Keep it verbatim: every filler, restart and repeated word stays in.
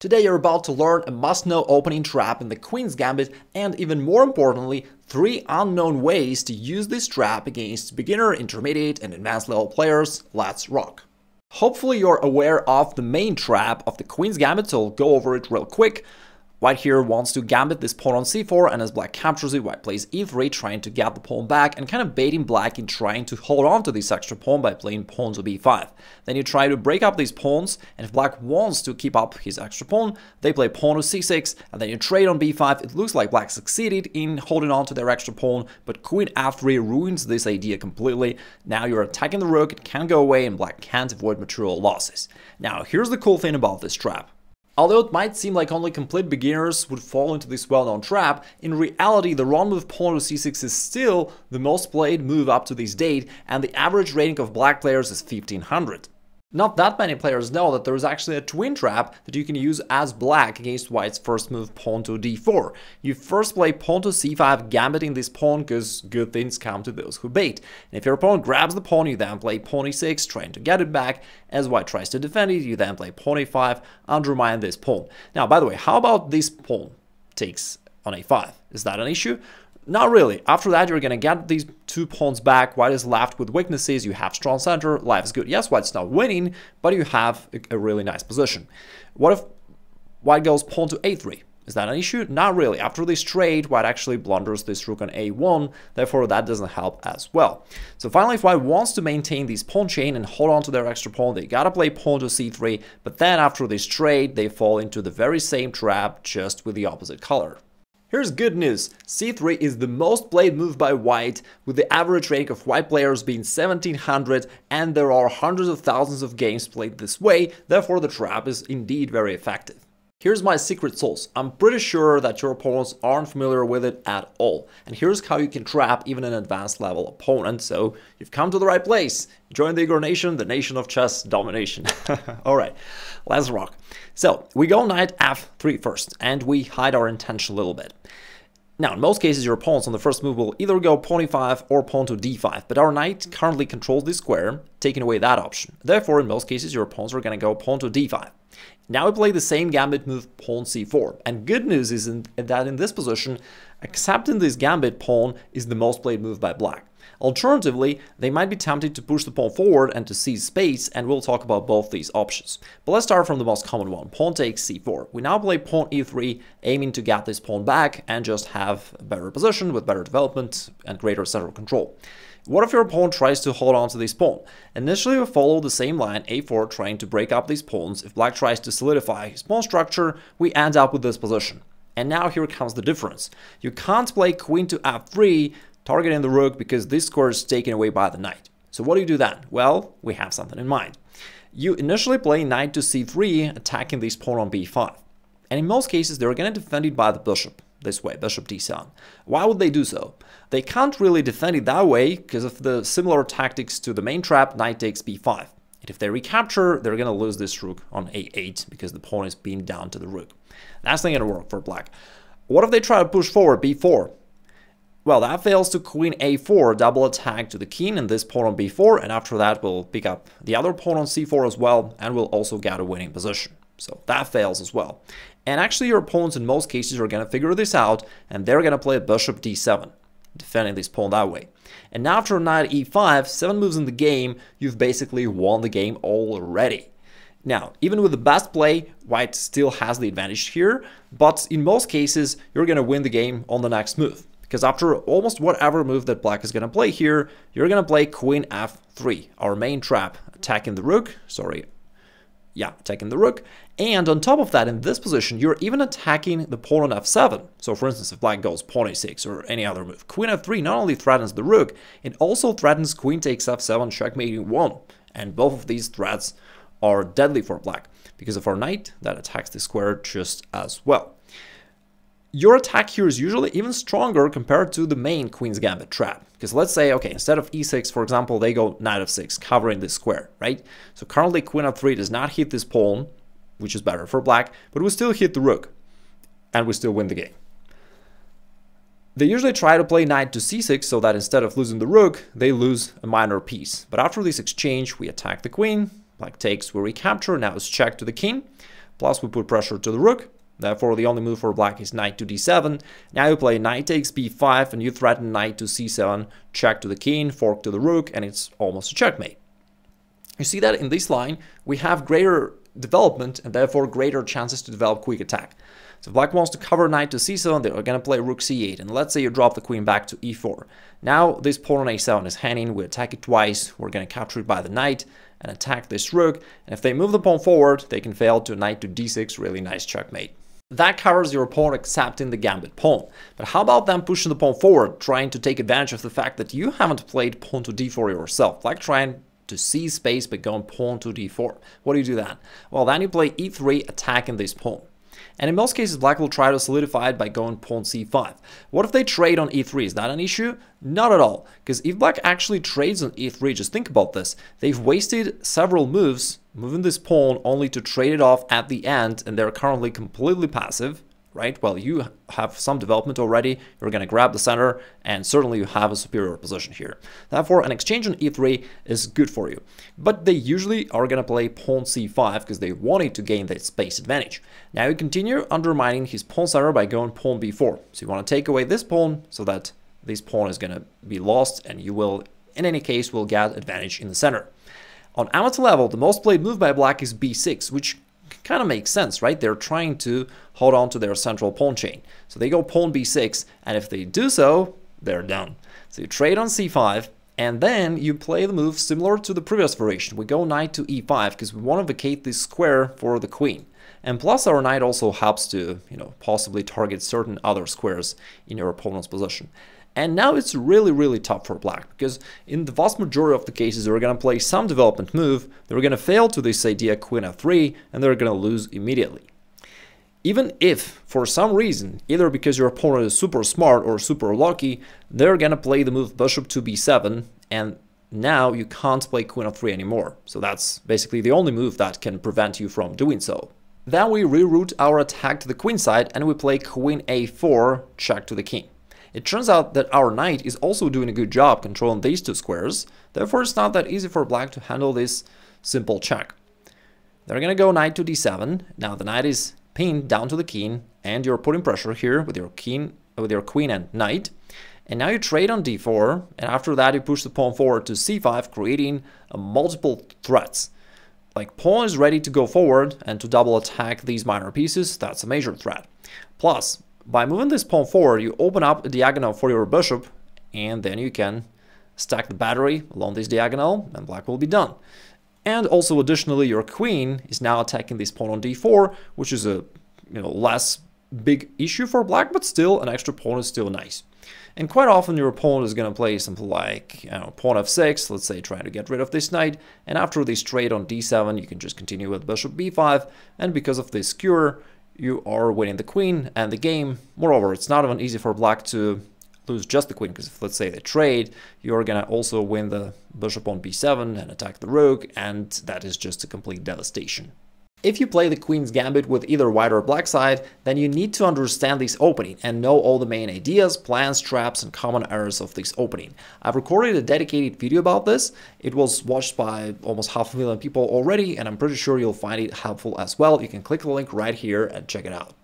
Today you're about to learn a must-know opening trap in the Queen's Gambit and, even more importantly, three unknown ways to use this trap against beginner, intermediate and advanced level players. Let's rock! Hopefully you're aware of the main trap of the Queen's Gambit, so I'll go over it real quick. White here wants to gambit this pawn on c four, and as black captures it, white plays e three, trying to get the pawn back and kind of baiting black in trying to hold on to this extra pawn by playing pawn to b five. Then you try to break up these pawns, and if black wants to keep up his extra pawn, they play pawn to c six, and then you trade on b five. It looks like black succeeded in holding on to their extra pawn, but queen f three ruins this idea completely. Now you're attacking the rook, it can't go away, and black can't avoid material losses. Now here's the cool thing about this trap. Although it might seem like only complete beginners would fall into this well-known trap, in reality the wrong move pawn to c six is still the most played move up to this date, and the average rating of black players is fifteen hundred. Not that many players know that there is actually a twin trap that you can use as black against white's first move pawn to d four. You first play pawn to c five, gambiting this pawn because good things come to those who bait. And if your opponent grabs the pawn, you then play pawn e six, trying to get it back. As white tries to defend it, you then play pawn a five, undermine this pawn. Now, by the way, how about this pawn takes on a five? Is that an issue? Not really. After that, you're gonna get these two pawns back. White is left with weaknesses. You have strong center, life is good. Yes, white's not winning, but you have a really nice position. What if white goes pawn to a three? Is that an issue? Not really. After this trade, white actually blunders this rook on a one, therefore that doesn't help as well. So finally, if white wants to maintain this pawn chain and hold on to their extra pawn, they gotta play pawn to c three, but then after this trade, they fall into the very same trap, just with the opposite color. Here's good news, c three is the most played move by white, with the average rank of white players being seventeen hundred, and there are hundreds of thousands of games played this way, therefore the trap is indeed very effective. Here's my secret sauce. I'm pretty sure that your opponents aren't familiar with it at all, and here's how you can trap even an advanced level opponent, so you've come to the right place. Join the Igor Nation, the nation of chess domination. Alright, let's rock. So, we go knight f three first, and we hide our intention a little bit. Now, in most cases, your pawns on the first move will either go pawn e five or pawn to d five, but our knight currently controls this square, taking away that option. Therefore, in most cases, your pawns are going to go pawn to d five. Now we play the same gambit move pawn c four, and good news is in, that in this position, accepting this gambit pawn is the most played move by black. Alternatively, they might be tempted to push the pawn forward and to seize space, and we'll talk about both these options. But let's start from the most common one, pawn takes c four. We now play pawn e three, aiming to get this pawn back and just have a better position with better development and greater central control. What if your pawn tries to hold on to this pawn? Initially, we follow the same line, a four, trying to break up these pawns. If black tries to solidify his pawn structure, we end up with this position. And now here comes the difference. You can't play queen to f three, targeting the rook, because this square is taken away by the knight. So what do you do then? Well, we have something in mind. You initially play knight to c three, attacking this pawn on b five. And in most cases, they're going to defend it by the bishop, this way, bishop d seven. Why would they do so? They can't really defend it that way, because of the similar tactics to the main trap, knight takes b five. And if they recapture, they're going to lose this rook on a eight, because the pawn is pinned down to the rook. That's not going to work for black. What if they try to push forward b four? Well, that fails to queen a four, double attack to the king and this pawn on b four, and after that we'll pick up the other pawn on c four as well, and we'll also get a winning position. So that fails as well. And actually your opponents in most cases are going to figure this out, and they're going to play bishop d seven, defending this pawn that way. And after knight e five, seven moves in the game, you've basically won the game already. Now, even with the best play, white still has the advantage here, but in most cases you're going to win the game on the next move. Because after almost whatever move that black is going to play here, you're going to play queen f three, our main trap, attacking the rook, sorry, yeah, attacking the rook. And on top of that, in this position, you're even attacking the pawn on f seven. So for instance, if black goes pawn a six or any other move, queen f three not only threatens the rook, it also threatens queen takes f seven, checkmating one. And both of these threats are deadly for black, because of our knight that attacks the square just as well. Your attack here is usually even stronger compared to the main Queen's Gambit trap. Because let's say, okay, instead of e six, for example, they go knight f six, covering this square, right? So currently queen f three does not hit this pawn, which is better for black, but we still hit the rook, and we still win the game. They usually try to play knight to c six, so that instead of losing the rook, they lose a minor piece. But after this exchange, we attack the queen, black takes, we recapture, now it's check to the king. Plus we put pressure to the rook. Therefore, the only move for black is knight to d seven. Now you play knight takes b five and you threaten knight to c seven, check to the king, fork to the rook, and it's almost a checkmate. You see that in this line, we have greater development and therefore greater chances to develop quick attack. So if black wants to cover knight to c seven, they're going to play rook c eight, and let's say you drop the queen back to e four. Now this pawn on a seven is hanging, we attack it twice, we're going to capture it by the knight and attack this rook, and if they move the pawn forward, they can fail to knight to d six, really nice checkmate. That covers your pawn accepting the gambit pawn. But how about them pushing the pawn forward, trying to take advantage of the fact that you haven't played pawn to d four yourself, like trying to see space by going pawn to d four. What do you do then? Well, then you play e three, attacking this pawn. And in most cases, black will try to solidify it by going pawn c five. What if they trade on e three? Is that an issue? Not at all, because if black actually trades on e three, just think about this. They've wasted several moves moving this pawn only to trade it off at the end, and they're currently completely passive, right? Well, you have some development already, you're going to grab the center, and certainly you have a superior position here. Therefore, an exchange on e three is good for you. But they usually are going to play pawn c five because they wanted to gain that space advantage. Now you continue undermining his pawn center by going pawn b four. So you want to take away this pawn so that this pawn is going to be lost, and you will, in any case, will get advantage in the center. On amateur level, the most played move by black is b six, which kind of makes sense, right? They're trying to hold on to their central pawn chain. So they go pawn b six, and if they do so, they're done. So you trade on c five, and then you play the move similar to the previous variation. We go knight to e five because we want to vacate this square for the queen. And plus our knight also helps to, you know, possibly target certain other squares in your opponent's position. And now it's really, really tough for black, because in the vast majority of the cases they're going to play some development move, they're going to fail to this idea queen f three, and they're going to lose immediately. Even if, for some reason, either because your opponent is super smart or super lucky, they're going to play the move bishop to b seven, and now you can't play queen f three anymore. So that's basically the only move that can prevent you from doing so. Then we reroute our attack to the queen side, and we play queen a four, check to the king. It turns out that our knight is also doing a good job controlling these two squares, therefore it's not that easy for black to handle this simple check. They're gonna go knight to d seven, now the knight is pinned down to the king, and you're putting pressure here with your king, with your queen and knight, and now you trade on d four, and after that you push the pawn forward to c five, creating a multiple threats. Like, pawn is ready to go forward and to double attack these minor pieces, that's a major threat. Plus, by moving this pawn forward, you open up a diagonal for your bishop, and then you can stack the battery along this diagonal, and black will be done. And also, additionally, your queen is now attacking this pawn on d four, which is a, you know, less big issue for black, but still, an extra pawn is still nice. And quite often, your opponent is going to play something like, you know, pawn f six, let's say, trying to get rid of this knight, and after this trade on d seven, you can just continue with bishop b five, and because of this skewer, you are winning the queen and the game. Moreover, it's not even easy for black to lose just the queen, because if, let's say, they trade, you're gonna also win the bishop on b seven and attack the rook, and that is just a complete devastation. If you play the Queen's Gambit with either white or black side, then you need to understand this opening and know all the main ideas, plans, traps, and common errors of this opening. I've recorded a dedicated video about this, it was watched by almost half a million people already, and I'm pretty sure you'll find it helpful as well. You can click the link right here and check it out.